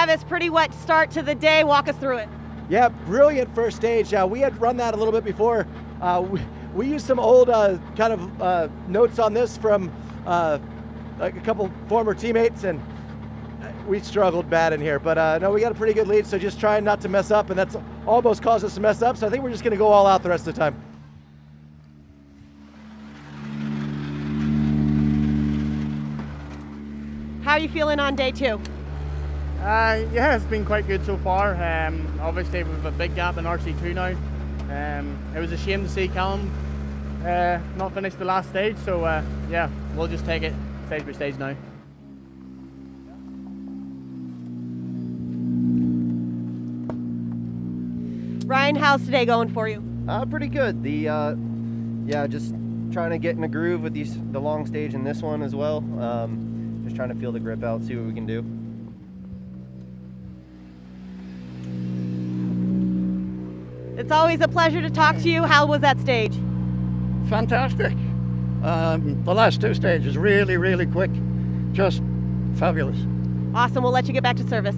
Travis, pretty wet start to the day. Walk us through it. Yeah, brilliant first stage. We had run that a little bit before. We used some old kind of notes on this from like a couple former teammates, and we struggled bad in here. But no, we got a pretty good lead, so just trying not to mess up, and that's almost caused us to mess up. So I think we're just going to go all out the rest of the time. How are you feeling on day two? Yeah, it's been quite good so far. Obviously, we have a big gap in RC2 now. It was a shame to see Callum not finish the last stage, so yeah, we'll just take it stage by stage now. Ryan, how's today going for you? Pretty good. The yeah, just trying to get in a groove with the long stage and this one as well. Just trying to feel the grip out, see what we can do. It's always a pleasure to talk to you. How was that stage? Fantastic. The last two stages, really, really quick. Just fabulous. Awesome. We'll let you get back to service.